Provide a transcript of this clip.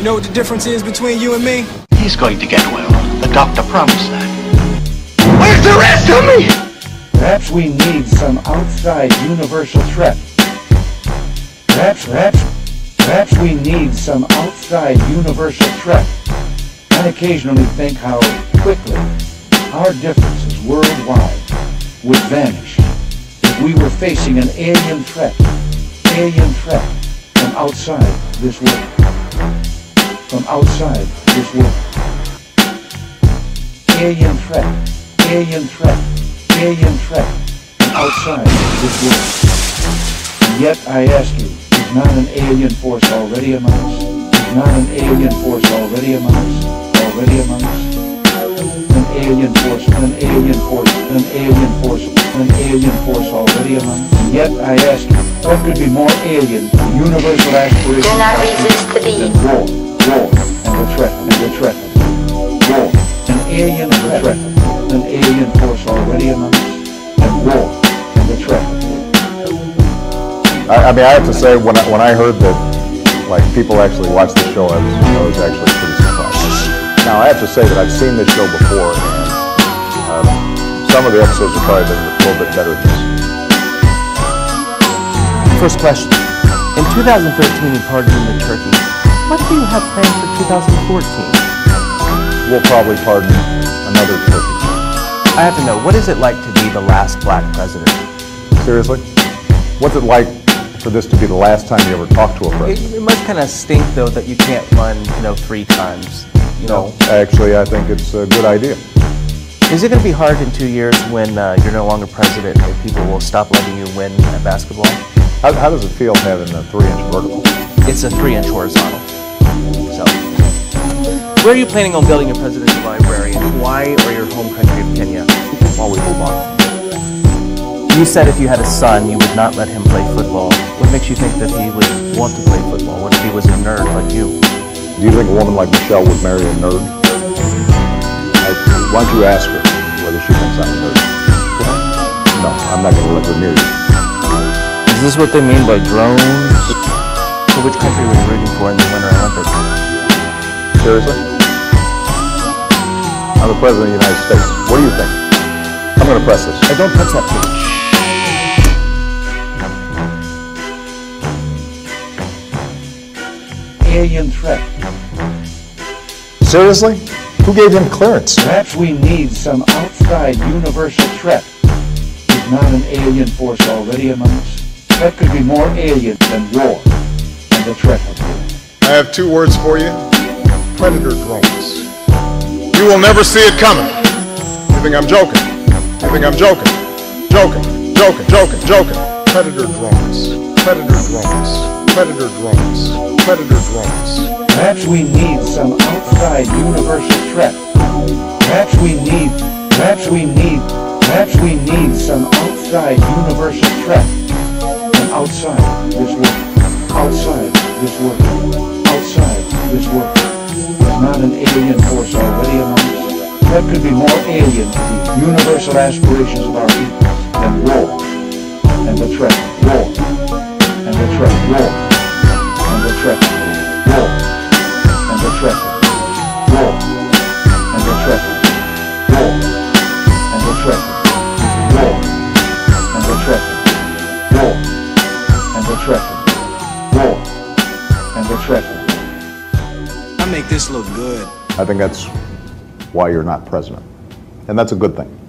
You know what the difference is between you and me? He's going to get well. The doctor promised that. Where's the rest of me? Perhaps we need some outside universal threat. Perhaps we need some outside universal threat. I occasionally think how quickly our differences worldwide would vanish if we were facing an alien threat from outside this world. From outside this world. Alien threat, from outside this world. And yet I ask you, is not an alien force already among us? Is not an alien force already among us? Already among us? An alien force, already among us? And yet I ask you, what could be more alien than universal aspiration? Cannot resist the beat. War. War and the threat, war, an alien threat, an alien force already among us, and war and the threat. I mean, I have to say, when I heard that, like, people actually watched the show, I was actually pretty surprised. Now, I have to say that I've seen this show before, and some of the episodes have probably been a little bit better than this. First question. In 2013, you pardoned the turkey. What do you have planned for 2014? We'll probably pardon another turkey. I have to know, what is it like to be the last black president? Seriously? What's it like for this to be the last time you ever talk to a president? It must kind of stink, though, that you can't run, you know, 3 times. You know? No, actually, I think it's a good idea. Is it going to be hard in 2 years when you're no longer president and people will stop letting you win at basketball? How does it feel having a 3-inch vertical? It's a 3-inch horizontal. So, where are you planning on building a presidential library, in Hawaii or your home country of Kenya? While we move on. You said if you had a son, you would not let him play football. What makes you think that he would want to play football? What if he was a nerd like you? Do you think a woman like Michelle would marry a nerd? Why don't you ask her whether she thinks I'm a nerd? No, I'm not going to let her near you. Is this what they mean by drones? So which country were you rooting for in the Winter Olympics? Seriously? I'm the President of the United States. What do you think? I'm going to press this. Hey, don't touch that page. Alien threat. Seriously? Who gave him clearance? Perhaps we need some outside universal threat. Is not an alien force already among us? That could be more alien than war. I have 2 words for you. Predator drones. You will never see it coming. You think I'm joking? Joking. Predator drones. Perhaps we need some outside universal threat. Perhaps we need some outside universal threat. From outside this world. Outside this world, there's not an alien force already among us. That could be more alien to the universal aspirations of our people than war and the threat, war and the threat, war and the threat, war and the threat, war and the threat, war and the threat, war and the threat, war and the threat. And the threat. I make this look good. I think that's why you're not president. And that's a good thing.